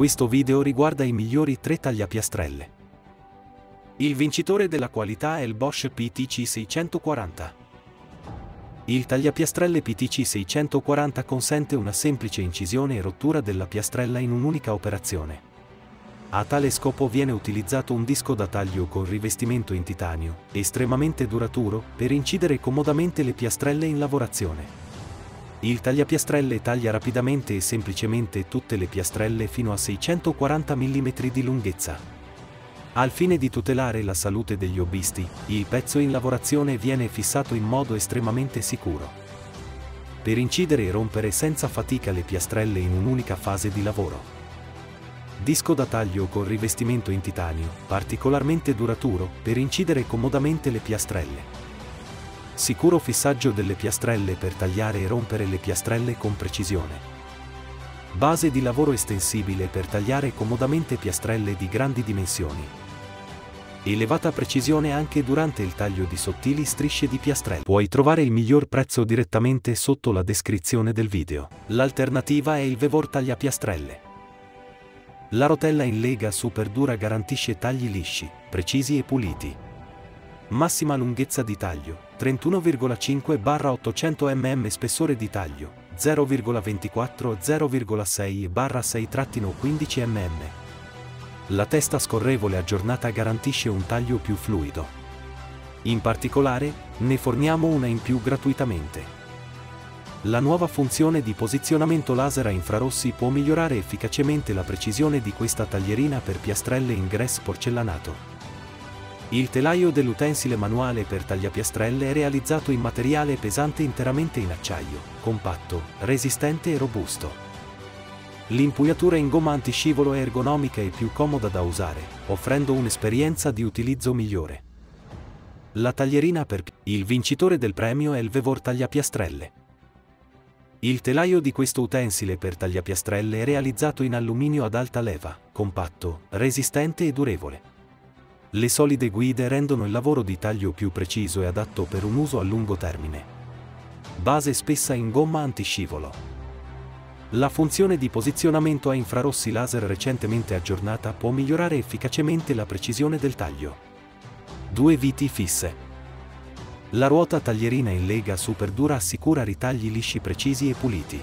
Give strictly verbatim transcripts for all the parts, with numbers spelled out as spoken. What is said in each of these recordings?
Questo video riguarda i migliori tre tagliapiastrelle. Il vincitore della qualità è il Bosch P T C seicentoquaranta. Il tagliapiastrelle P T C seicentoquaranta consente una semplice incisione e rottura della piastrella in un'unica operazione. A tale scopo viene utilizzato un disco da taglio con rivestimento in titanio, estremamente duraturo, per incidere comodamente le piastrelle in lavorazione. Il tagliapiastrelle taglia rapidamente e semplicemente tutte le piastrelle fino a seicentoquaranta millimetri di lunghezza. Al fine di tutelare la salute degli hobbisti, il pezzo in lavorazione viene fissato in modo estremamente sicuro, per incidere e rompere senza fatica le piastrelle in un'unica fase di lavoro. Disco da taglio con rivestimento in titanio, particolarmente duraturo, per incidere comodamente le piastrelle. Sicuro fissaggio delle piastrelle per tagliare e rompere le piastrelle con precisione. Base di lavoro estensibile per tagliare comodamente piastrelle di grandi dimensioni. Elevata precisione anche durante il taglio di sottili strisce di piastrelle. Puoi trovare il miglior prezzo direttamente sotto la descrizione del video. L'alternativa è il VEVOR tagliapiastrelle. La rotella in lega super dura garantisce tagli lisci, precisi e puliti. Massima lunghezza di taglio trentuno virgola cinque ottocento millimetri, spessore di taglio zero virgola ventiquattro zero virgola sei sei quindici millimetri. La testa scorrevole aggiornata garantisce un taglio più fluido. In particolare, ne forniamo una in più gratuitamente. La nuova funzione di posizionamento laser a infrarossi può migliorare efficacemente la precisione di questa taglierina per piastrelle in gres porcellanato. Il telaio dell'utensile manuale per tagliapiastrelle è realizzato in materiale pesante interamente in acciaio, compatto, resistente e robusto. L'impugnatura in gomma antiscivolo è ergonomica e più comoda da usare, offrendo un'esperienza di utilizzo migliore. La taglierina per... Il vincitore del premio è il VEVOR tagliapiastrelle. Il telaio di questo utensile per tagliapiastrelle è realizzato in alluminio ad alta leva, compatto, resistente e durevole. Le solide guide rendono il lavoro di taglio più preciso e adatto per un uso a lungo termine. Base spessa in gomma antiscivolo. La funzione di posizionamento a infrarossi laser recentemente aggiornata può migliorare efficacemente la precisione del taglio. Due viti fisse. La ruota taglierina in lega super dura assicura ritagli lisci precisi e puliti.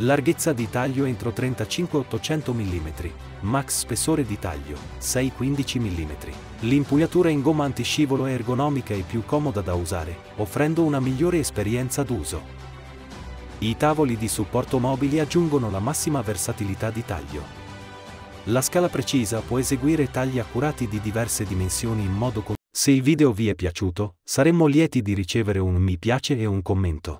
Larghezza di taglio entro trentacinque ottocento millimetri, max spessore di taglio sei quindici millimetri. L'impugnatura in gomma antiscivolo è ergonomica e più comoda da usare, offrendo una migliore esperienza d'uso. I tavoli di supporto mobili aggiungono la massima versatilità di taglio. La scala precisa può eseguire tagli accurati di diverse dimensioni in modo continuo. Se il video vi è piaciuto, saremmo lieti di ricevere un mi piace e un commento.